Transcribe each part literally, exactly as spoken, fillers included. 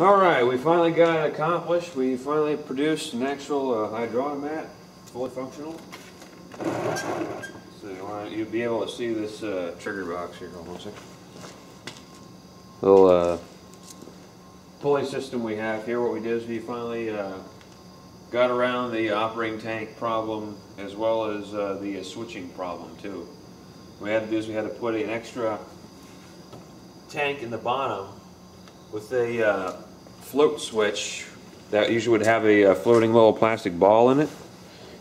Alright, we finally got it accomplished. We finally produced an actual uh, hydromat, fully functional. So you want, you'll be able to see this uh, trigger box here. Hold on a second. Little uh, pulley system we have here. What we did is we finally uh, got around the operating tank problem as well as uh, the uh, switching problem too. What we had to do is we had to put an extra tank in the bottom with a uh, float switch that usually would have a uh, floating little plastic ball in it.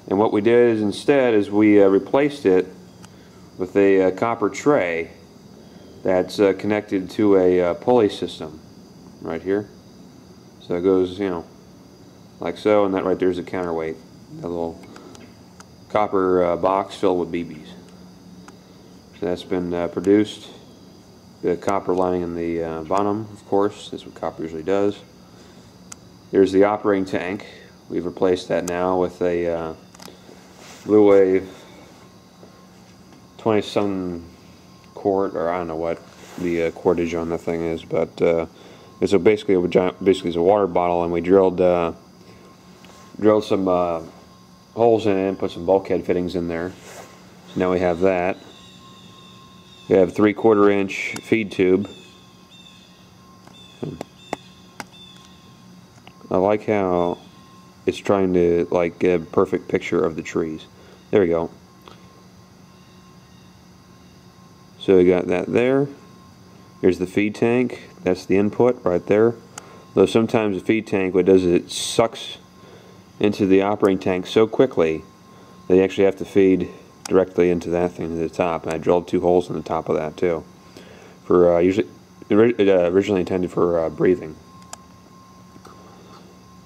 And what we did is instead is we uh, replaced it with a uh, copper tray that's uh, connected to a uh, pulley system right here. So it goes, you know, like so, and that right there is a counterweight, a little copper uh, box filled with B Bs. So that's been uh, produced. The copper lining in the uh, bottom, of course, that's what copper usually does. There's the operating tank. We've replaced that now with a uh, Blue Wave twenty-some quart, or I don't know what the uh, quartage on the thing is, but uh, it's a basically a giant, basically it's a water bottle, and we drilled uh, drilled some uh, holes in it and put some bulkhead fittings in there. So now we have that. We have a three-quarter inch feed tube. I like how it's trying to like get a perfect picture of the trees. There we go. So we got that there. Here's the feed tank. That's the input right there. Though sometimes the feed tank, what it does is it sucks into the operating tank so quickly that you actually have to feed directly into that thing to the top, and I drilled two holes in the top of that too. For uh, usually, originally intended for uh, breathing,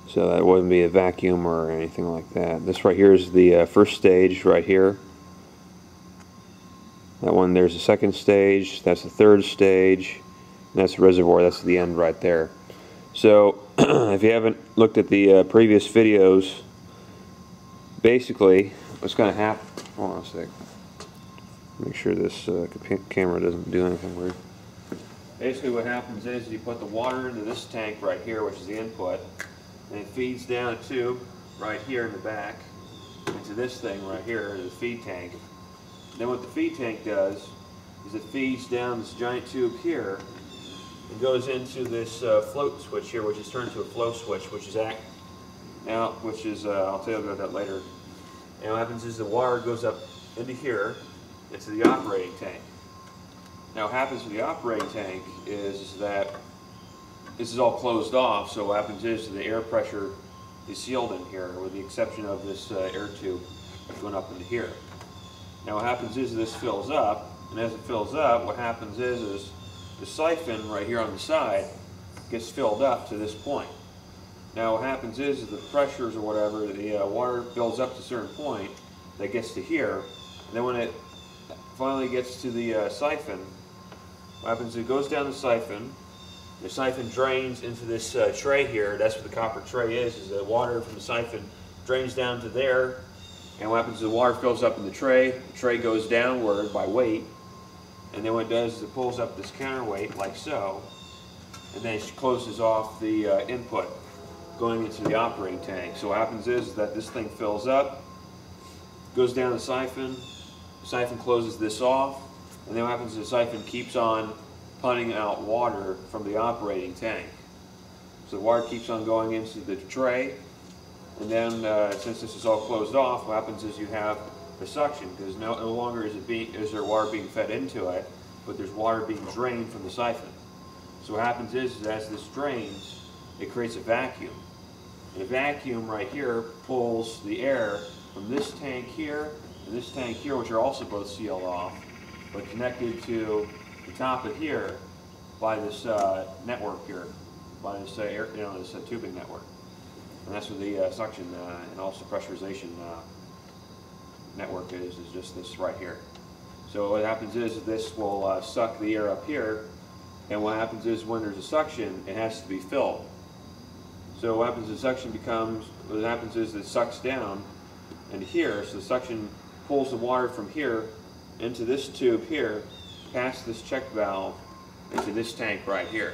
so that wouldn't be a vacuum or anything like that. This right here is the uh, first stage right here. That one there's the second stage. That's the third stage. And that's the reservoir. That's the end right there. So if you haven't looked at the uh, previous videos, basically what's going to happen. Hold on a sec. Make sure this uh, camera doesn't do anything weird. Basically what happens is you put the water into this tank right here, which is the input, and it feeds down a tube right here in the back into this thing right here, the feed tank. Then what the feed tank does is it feeds down this giant tube here and goes into this uh, float switch here, which is turned into a flow switch, which is act now, which is, uh, I'll tell you about that later. And what happens is the water goes up into here, into the operating tank. Now what happens with the operating tank is that this is all closed off, so what happens is the air pressure is sealed in here, with the exception of this uh, air tube going up into here. Now what happens is this fills up, and as it fills up, what happens is, is the siphon right here on the side gets filled up to this point. Now what happens is, is the pressures or whatever, the uh, water builds up to a certain point that gets to here, and then when it finally gets to the uh, siphon, what happens is it goes down the siphon, the siphon drains into this uh, tray here. That's what the copper tray is, is the water from the siphon drains down to there, and what happens is the water fills up in the tray, the tray goes downward by weight, and then what it does is it pulls up this counterweight like so, and then it closes off the uh, input going into the operating tank. So what happens is that this thing fills up, goes down the siphon, the siphon closes this off, and then what happens is the siphon keeps on punting out water from the operating tank. So the water keeps on going into the tray, and then uh, since this is all closed off, what happens is you have the suction, because no, no longer is, it being, is there water being fed into it, but there's water being drained from the siphon. So what happens is, is as this drains, it creates a vacuum. And the vacuum right here pulls the air from this tank here and this tank here, which are also both sealed off, but connected to the top of here by this uh, network here, by this uh, air, you know, this uh, tubing network. And that's where the uh, suction uh, and also pressurization uh, network is, is just this right here. So what happens is this will uh, suck the air up here, and what happens is when there's a suction, it has to be filled. So what happens is the suction becomes, what happens is it sucks down into here, so the suction pulls the water from here into this tube here, past this check valve, into this tank right here.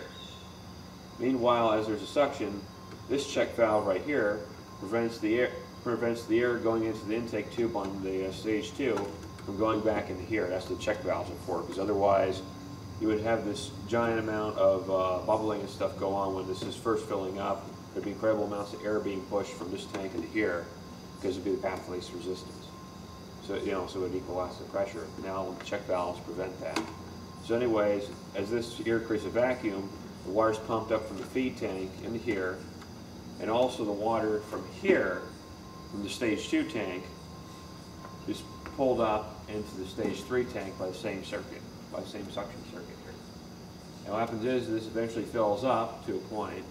Meanwhile, as there's a suction, this check valve right here prevents the air, prevents the air going into the intake tube on the uh, stage two from going back into here. That's the check valves are for, because otherwise you would have this giant amount of uh, bubbling and stuff go on when this is first filling up. There'd be incredible amounts of air being pushed from this tank into here because it'd be the path of least resistance. So, you know, so it would equalize the pressure. Now the check valves prevent that. So anyways, as this air creates a vacuum, the water's pumped up from the feed tank into here, and also the water from here, from the stage two tank, is pulled up into the stage three tank by the same circuit, by the same suction circuit here. And what happens is this eventually fills up to a point,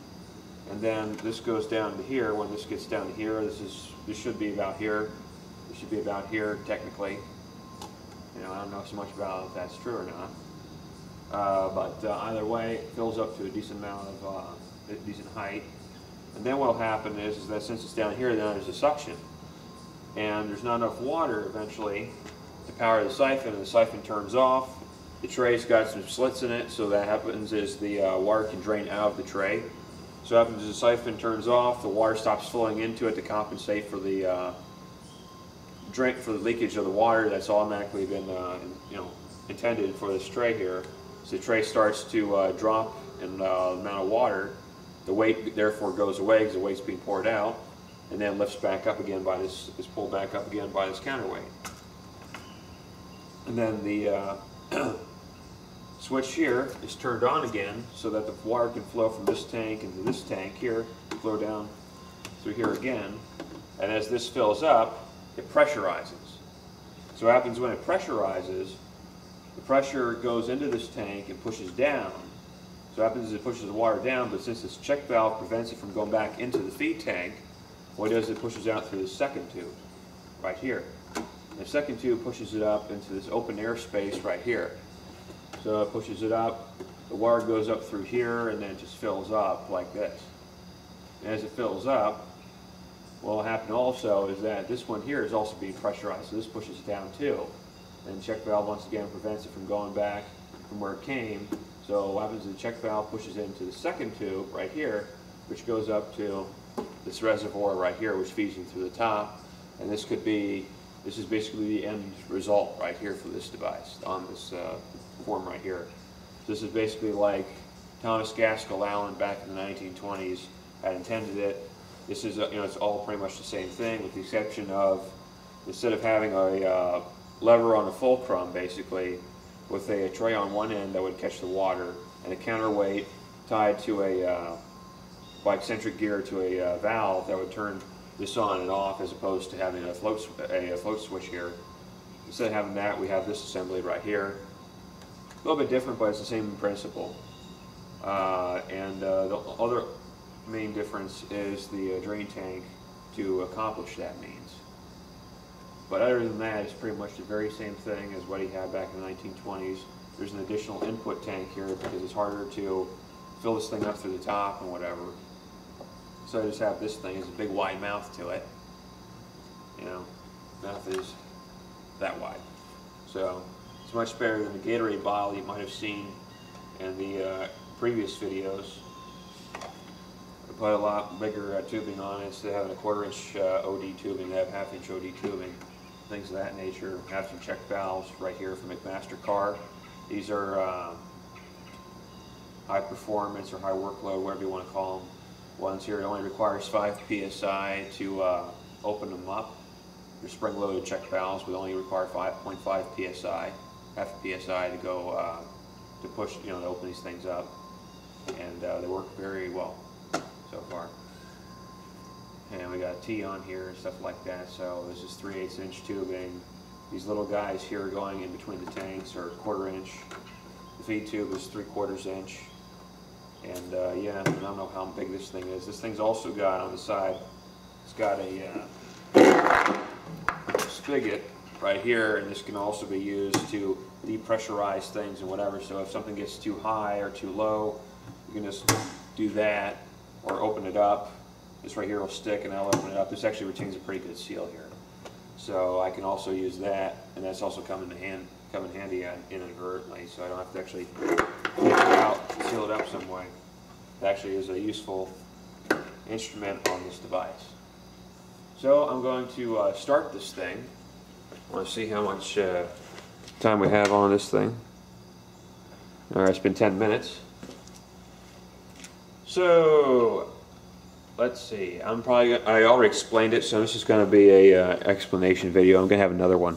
and then this goes down to here. When this gets down to here, this is this should be about here. This should be about here technically. You know, I don't know so much about if that's true or not. Uh, but uh, either way, it fills up to a decent amount of uh, a decent height. And then what'll happen is, is that since it's down here, then there's a suction, and there's not enough water eventually to power the siphon, and the siphon turns off. The tray's got some slits in it, so that happens is the uh, water can drain out of the tray. So what happens is the siphon turns off, the water stops flowing into it to compensate for the uh, drain, for the leakage of the water that's automatically been uh, you know intended for this tray here. So the tray starts to uh, drop in uh, the amount of water. The weight therefore goes away because the weight's being poured out, and then lifts back up again by this, is pulled back up again by this counterweight. And then the uh, switch here is turned on again so that the water can flow from this tank into this tank here, flow down through here again. And as this fills up, it pressurizes. So what happens when it pressurizes, the pressure goes into this tank and pushes down. So what happens is it pushes the water down, but since this check valve prevents it from going back into the feed tank, what it does is it pushes out through the second tube right here. And the second tube pushes it up into this open air space right here. So it pushes it up, the water goes up through here, and then it just fills up like this. And as it fills up, what will happen also is that this one here is also being pressurized, so this pushes it down too. And the check valve once again prevents it from going back from where it came. So what happens is the check valve pushes into the second tube right here, which goes up to this reservoir right here, which feeds in through the top. And this could be, this is basically the end result right here for this device, on this uh, form right here. This is basically like Thomas Gaskell Allen back in the nineteen twenties had intended it. This is, you know, it's all pretty much the same thing, with the exception of, instead of having a uh, lever on a fulcrum, basically, with a, a tray on one end that would catch the water, and a counterweight tied to a uh, by eccentric gear to a uh, valve that would turn this on and off, as opposed to having a float a, a float switch here. Instead of having that, we have this assembly right here. A little bit different, but it's the same principle. Uh, and uh, the other main difference is the uh, drain tank to accomplish that means. But other than that, it's pretty much the very same thing as what he had back in the nineteen twenties. There's an additional input tank here because it's harder to fill this thing up through the top and whatever. So I just have this thing, it's a big wide mouth to it. You know, mouth is that wide. So it's much better than the Gatorade bottle you might have seen in the uh, previous videos. I put a lot bigger uh, tubing on it, instead of having a quarter inch uh, O D tubing, they have half inch O D tubing. Things of that nature. I have some check valves right here from McMaster-Carr. These are uh, high performance or high workload, whatever you want to call them. Ones here, it only requires five P S I to uh, open them up. Your spring-loaded check valves would only require five point five P S I, half a P S I to go uh, to push, you know, to open these things up, and uh, they work very well so far. And we got a T on here and stuff like that. So this is three eighths inch tubing. These little guys here going in between the tanks are quarter inch. The feed tube is three quarters inch. And uh, yeah, I don't know how big this thing is. This thing's also got on the side, it's got a uh, spigot right here, and this can also be used to depressurize things and whatever. So if something gets too high or too low, you can just do that or open it up. This right here will stick and I'll open it up. This actually retains a pretty good seal here. So I can also use that, and that's also come in hand, come in handy inadvertently, so I don't have to actually take it out, seal it up some way. actually is a useful instrument on this device. So I'm going to uh, start this thing. I want to see how much uh, time we have on this thing. Alright, it's been ten minutes. So let's see. I'm probably I already explained it, so this is going to be a uh, explanation video. I'm going to have another one.